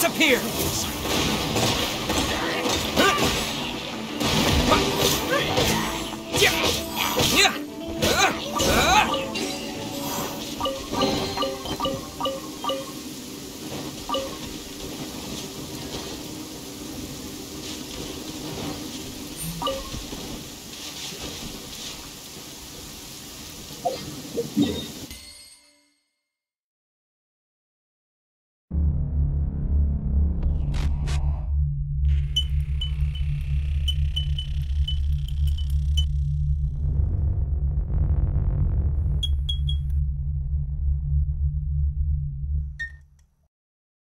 disappear!